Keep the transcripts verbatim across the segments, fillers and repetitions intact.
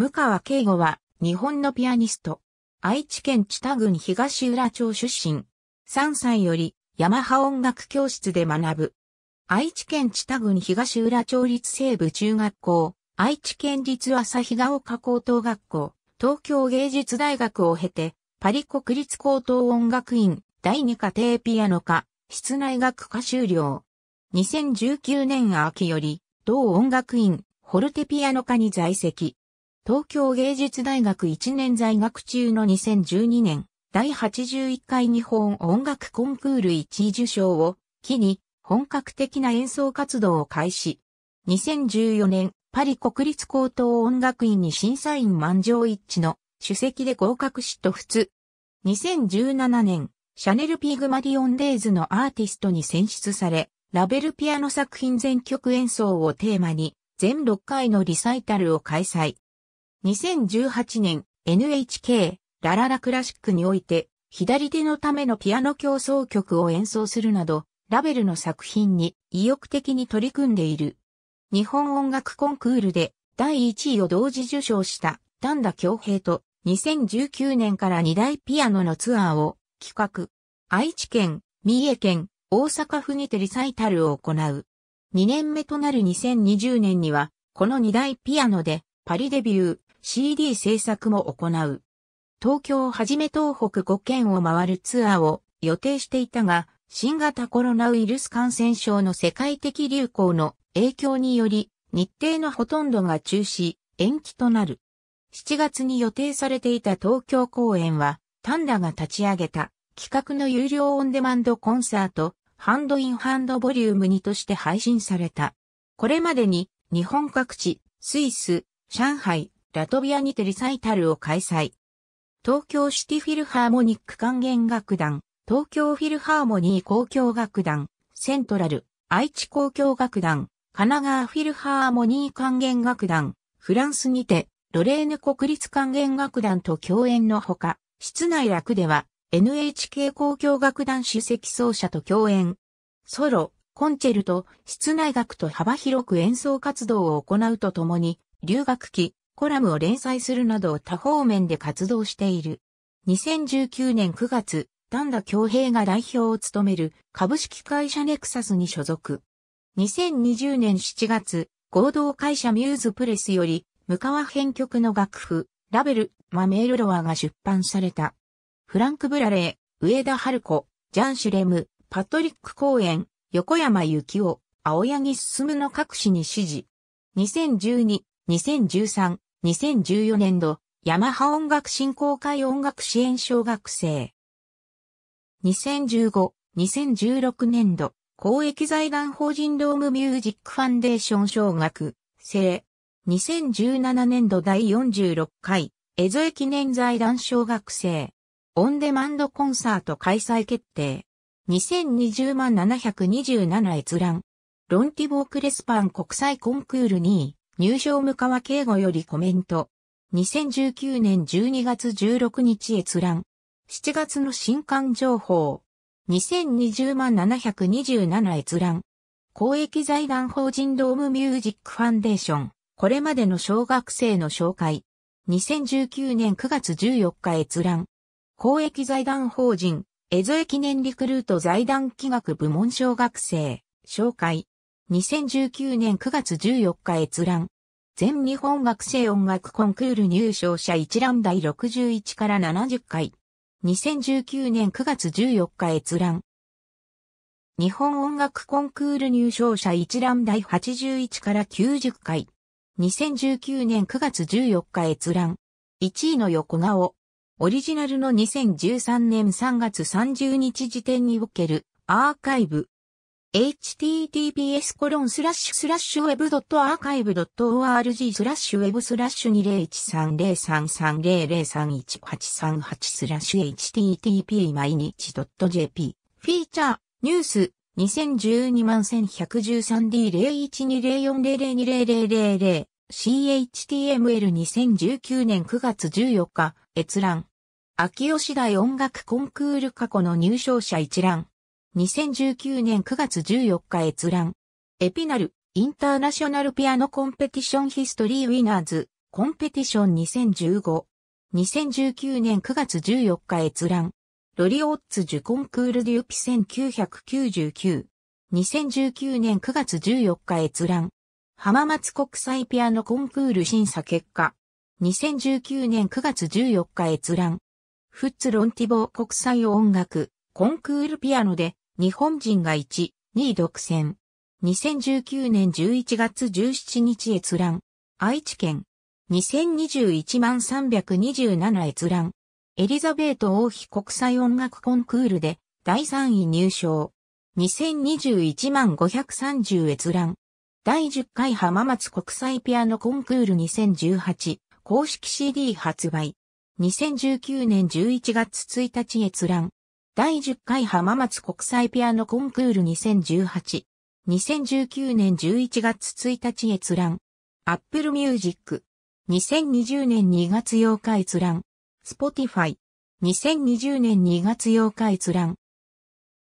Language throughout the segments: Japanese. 務川慧悟は日本のピアニスト。愛知県知多郡東浦町出身。さんさいよりヤマハ音楽教室で学ぶ。愛知県知多郡東浦町立西部中学校、愛知県立旭ヶ丘高等学校、東京芸術大学を経て、パリ国立高等音楽院第二課程ピアノ科、室内楽科修了。にせんじゅうきゅうねん秋より、同音楽院、フォルテピアノ科に在籍。東京芸術大学いちねん在学中のにせんじゅうにねん、第はちじゅういっかい日本音楽コンクールいちい受賞を機に本格的な演奏活動を開始。にせんじゅうよねん、パリ国立高等音楽院に審査員満場一致の首席で合格しと普。にせんじゅうななねん、シャネルピグマリオンデイズのアーティストに選出され、ラベルピアノ作品全曲演奏をテーマに全ろっかいのリサイタルを開催。にせんじゅうはちねん、エヌエイチケー、ラララクラシックにおいて、左手のためのピアノ協奏曲を演奏するなど、ラベルの作品に意欲的に取り組んでいる。日本音楽コンクールでだいいちいを同時受賞した丹田恭平とにせんじゅうきゅうねんからにだいピアノのツアーを企画。愛知県、三重県、大阪府にてリサイタルを行う。にねんめとなるにせんにじゅうねんには、このにだいピアノでパリデビュー。シーディー 制作も行う。東京をはじめ東北ごけんを回るツアーを予定していたが、新型コロナウイルス感染症の世界的流行の影響により、日程のほとんどが中止、延期となる。しちがつに予定されていた東京公演は、丹田が立ち上げた企画の有料オンデマンドコンサート、ハンドインハンドボリュームにとして配信された。これまでに、日本各地、スイス、上海、ラトビアにてリサイタルを開催。東京シティフィルハーモニック管弦楽団、東京フィルハーモニー交響楽団、セントラル、愛知交響楽団、神奈川フィルハーモニー管弦楽団、フランスにて、ロレーヌ国立管弦楽団と共演のほか、室内楽では、エヌエイチケー 交響楽団首席奏者と共演。ソロ、コンチェルト、室内楽と幅広く演奏活動を行うとともに、留学期、コラムを連載するなど多方面で活動している。にせんじゅうきゅうねんくがつ、丹田恭平が代表を務める株式会社ネクサスに所属。にせんにじゅうねんしちがつ、合同会社ミューズプレスより、務川編曲の楽譜、ラベル、マメールロアが出版された。フランク・ブラレー、上田春子、ジャン・シュレム、パトリック・コーエン、横山幸雄、青柳進の各紙に支持。にせんじゅうに、にせんじゅうさん、にせんじゅうよねん度、ヤマハ音楽振興会音楽支援奨学生。にせんじゅうご、にせんじゅうろくねん度、公益財団法人ロームミュージックファンデーション奨学生。にせんじゅうななねん度だいよんじゅうろっかい、江副記念財団奨学生。オンデマンドコンサート開催決定。にせんにじゅうまんななひゃくにじゅうなな閲覧。ロンティボークレスパン国際コンクールにい。入賞務川慧悟よりコメント。にせんじゅうきゅうねんじゅうにがつじゅうろくにち閲覧。しちがつの新刊情報。にせんにじゅうまんななひゃくにじゅうなな閲覧。公益財団法人ロームミュージックファンデーション。これまでの小学生の紹介。にせんじゅうきゅうねんくがつじゅうよっか閲覧。公益財団法人、江副記念リクルート財団器楽部門小学生、紹介。にせんじゅうきゅうねんくがつじゅうよっか閲覧。全日本学生音楽コンクール入賞者一覧だいろくじゅういちからななじゅっかい。にせんじゅうきゅうねんくがつじゅうよっか閲覧。日本音楽コンクール入賞者一覧だいはちじゅういちからきゅうじゅっかい。にせんじゅうきゅうねんくがつじゅうよっか閲覧。いちいの横顔。オリジナルのにせんじゅうさんねんさんがつさんじゅうにち時点におけるアーカイブ。エイチティーティーピーエスコロンスラッシュスラッシュウェブドットアーカイブドットオーアールジースラッシュウェブスラッシュにせんいちさんぜろさんさんぜろぜろさんいちはちさんはちスラッシュエイチティーティーピーマイニチドットジェイピー フィーチャーニュースにせんじゅうにまんせんひゃくじゅうさんディーゼロいちにゼロよんゼロゼロにゼロゼロゼロ シーエイチティーエムエルにせんじゅうきゅうねんくがつじゅうよっか閲覧秋吉台音楽コンクール過去の入賞者一覧にせんじゅうきゅうねんくがつじゅうよっか閲覧。エピナル、インターナショナルピアノコンペティションヒストリーウィナーズ、コンペティションにせんじゅうご。にせんじゅうきゅうねんくがつじゅうよっか閲覧。ロリオッツジュコンクールデュピせんきゅうひゃくきゅうじゅうきゅう。にせんじゅうきゅうねんくがつじゅうよっか閲覧。浜松国際ピアノコンクール審査結果。にせんじゅうきゅうねんくがつじゅうよっか閲覧。フッツ・ロンティボー国際音楽コンクールピアノで日本人がいち、にい独占。にせんじゅうきゅうねんじゅういちがつじゅうしちにち閲覧。愛知県。にせんにじゅういちまんさんびゃくにじゅうなな閲覧。エリザベート王妃国際音楽コンクールでだいさんい入賞。にせんにじゅういちまんごひゃくさんじゅう閲覧。だいじゅっかい浜松国際ピアノコンクールにせんじゅうはち公式 シーディー 発売。にせんじゅうきゅうねんじゅういちがつついたち閲覧。だいじゅっかい浜松国際ピアノコンクールにせんじゅうはち。にせんじゅうきゅうねんじゅういちがつついたち閲覧。Apple Music。にせんにじゅうねんにがつようか閲覧。Spotify。にせんにじゅうねんにがつようか閲覧。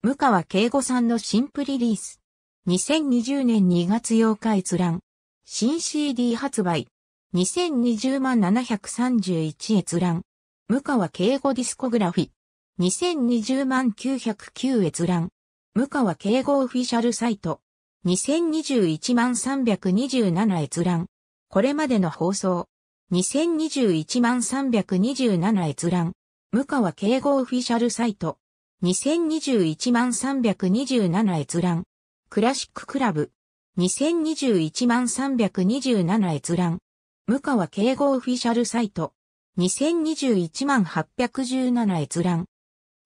務川慧悟さんの新プリリース。にせんにじゅうねんにがつようか閲覧。新 シーディー 発売。にせんにじゅうまんななひゃくさんじゅういち閲覧。務川慧悟ディスコグラフィ。にせんにじゅうまんきゅうひゃくきゅう閲覧。務川慧悟オフィシャルサイト。にせんにじゅういちまんさんびゃくにじゅうなな閲覧。これまでの放送。にせんにじゅういちまんさんびゃくにじゅうなな閲覧。務川慧悟オフィシャルサイト。にせんにじゅういちまんさんびゃくにじゅうなな閲覧。クラシッククラブ。にせんにじゅういちまんさんびゃくにじゅうなな閲覧。務川慧悟オフィシャルサイト。にせんにじゅういちまんはっぴゃくじゅうなな閲覧。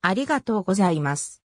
ありがとうございます。